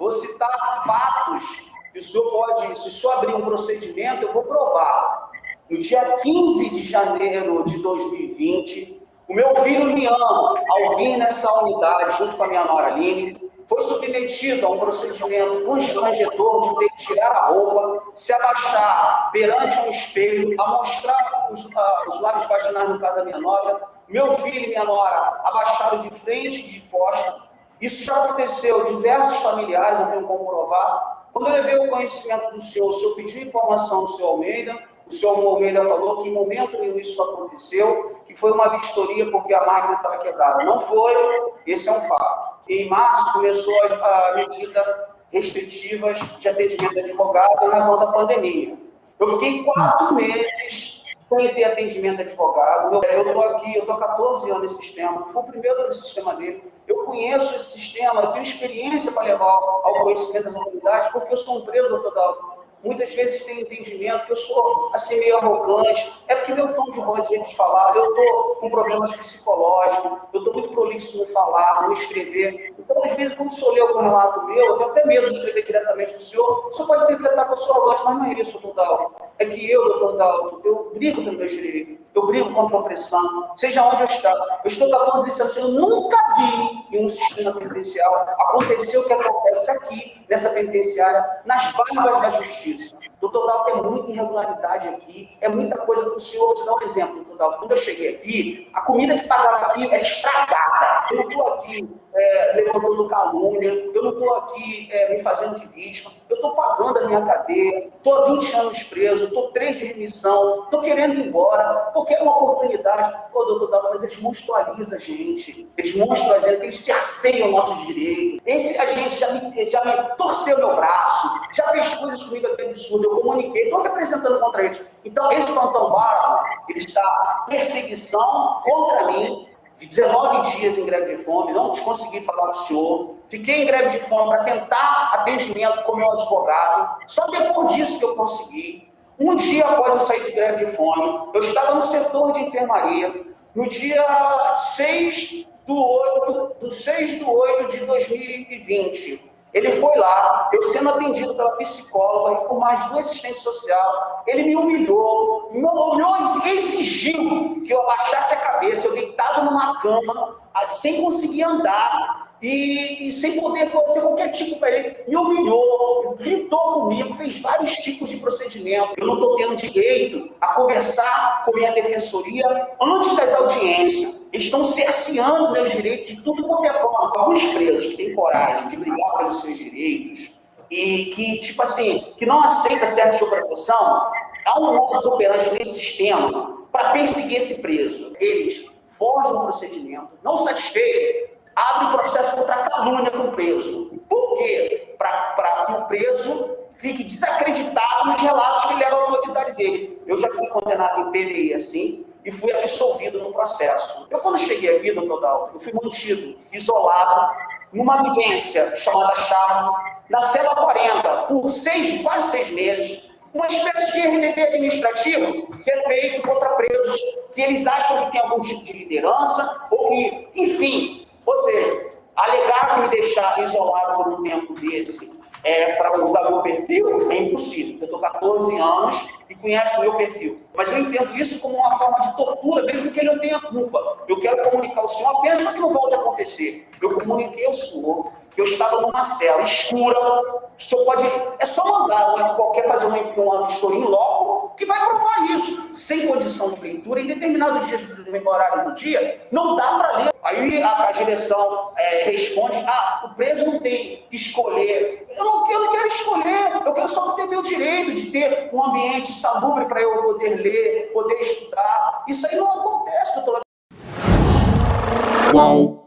vou citar fatos que o senhor pode, se o senhor abrir um procedimento, eu vou provar. No dia 15 de janeiro de 2020, o meu filho Rian, ao vir nessa unidade junto com a minha nora Aline, foi submetido a um procedimento constrangedor de ter que tirar a roupa, se abaixar perante um espelho, a mostrar os lábios vaginais no caso da minha nora. Meu filho e minha nora abaixaram de frente e de costas. Isso já aconteceu, diversos familiares, eu tenho como provar. Quando eu levei o conhecimento do senhor, o senhor pediu informação ao senhor Almeida, o senhor Almeida falou que em momento nenhum isso aconteceu, que foi uma vistoria porque a máquina estava quebrada. Não foi, esse é um fato. Em março, começou a medida restritivas de atendimento de advogado em razão da pandemia. Eu fiquei 4 meses sem ter atendimento de advogado. Eu estou aqui, eu estou há 14 anos nesse sistema, fui o primeiro no sistema dele. Eu conheço esse sistema, eu tenho experiência para levar ao conhecimento das autoridades, porque eu sou um preso, doutor Dalto. Muitas vezes tem entendimento que eu sou assim meio arrogante, é porque meu tom de voz de falar, eu estou com problemas psicológicos, eu estou muito prolixo no falar, no escrever. Então, às vezes, quando o senhor lê algum relato meu, eu tenho até medo de escrever diretamente para o senhor. O senhor pode interpretar que eu sou arrogante, mas não é isso, doutor Dalto. É que eu, doutor Dalto, eu brigo pelo meu direito, eu brigo contra a opressão, seja onde eu estou. Eu estou 14 anos, eu nunca vi em um sistema penitencial acontecer o que acontece aqui, nessa penitenciária, nas barbas da justiça. Doutor Dalto, tem muita irregularidade aqui, é muita coisa que o senhor, vou te dar um exemplo, doutor Dalto. Quando eu cheguei aqui, a comida que pagaram aqui era estragada. Eu não estou aqui levantando calúnia, eu não estou aqui me fazendo de vítima, eu estou pagando a minha cadeia, estou há 20 anos preso, estou 3 de remissão, estou querendo ir embora, eu quero uma oportunidade. Ô, doutor Dalto, mas eles monstrualizam a gente, eles monstrualizam, eles cerceiam o nosso direito. Esse agente já me torceu meu braço, já fez coisas comigo aqui absurdas, eu comuniquei, estou representando contra eles. Então, esse plantão bárbaro, ele está perseguição contra mim, 19 dias em greve de fome, não consegui falar com o senhor, fiquei em greve de fome para tentar atendimento com meu advogado, só depois disso que eu consegui. Um dia após eu sair de greve de fome, eu estava no setor de enfermaria, no dia 6/8 de 2020, ele foi lá, eu sendo atendido pela psicóloga e por mais 2 assistentes sociais, ele me humilhou, exigiu que eu abaixasse a cabeça, eu deitado numa cama, sem conseguir andar e sem poder fazer qualquer tipo para ele, me humilhou, gritou comigo, fez vários tipos de procedimento. Eu não estou tendo direito a conversar com minha defensoria antes das audiências. Eles estão cerceando meus direitos de tudo quanto é forma. Alguns presos que têm coragem de brigar pelos seus direitos e que, tipo assim, que não aceita certa superposição, há um modus operandi nesse sistema para perseguir esse preso. Eles forjam o procedimento, não satisfeito, abrem processo contra a calúnia com o preso. Por quê? Para que o preso fique desacreditado nos relatos que levam à autoridade dele. Eu já fui condenado em PDI assim, e fui absolvido no processo. Eu, quando cheguei aqui, doutor Dalto, eu fui mantido, isolado, numa vivência chamada Chaves, na cela 40, por quase 6 meses, uma espécie de RDD administrativo que é feito contra presos que eles acham que tem algum tipo de liderança, ou que, enfim, ou seja, alegar que me deixar isolado por um tempo desse para usar meu perfil é impossível. Eu estou 14 anos e conheço o meu perfil. Mas eu entendo isso como uma forma de tortura, mesmo que ele não tenha culpa. Eu quero comunicar ao senhor apenas para que não volte a acontecer. Eu comuniquei ao senhor que eu estava numa cela escura. O senhor pode... É só mandar qualquer fazer uma vistoria logo que vai provar isso. Sem condição de leitura, em determinados dias do horário do dia, não dá para ler. Aí a direção responde, o preso não tem que escolher. Eu não quero escolher, eu quero só ter meu direito de ter um ambiente salubre para eu poder ler, poder estudar. Isso aí não acontece, doutor. Uau!